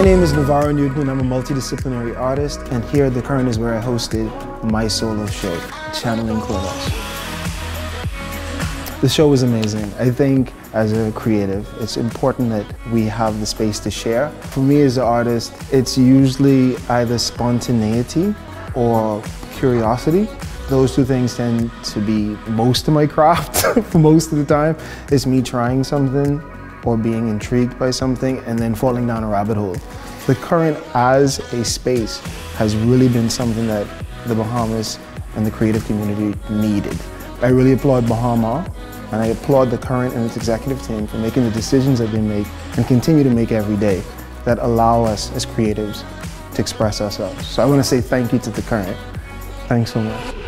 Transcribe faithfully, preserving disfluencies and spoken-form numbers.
My name is Navarro Newton, and I'm a multidisciplinary artist, and here at The Current is where I hosted my solo show, Channeling Kronos. The show was amazing. I think as a creative, it's important that we have the space to share. For me as an artist, it's usually either spontaneity or curiosity. Those two things tend to be most of my craft for most of the time. It's me trying something or being intrigued by something and then falling down a rabbit hole. The Current as a space has really been something that the Bahamas and the creative community needed. I really applaud Baha Mar, and I applaud The Current and its executive team for making the decisions that they make and continue to make every day that allow us as creatives to express ourselves. So I want to say thank you to The Current. Thanks so much.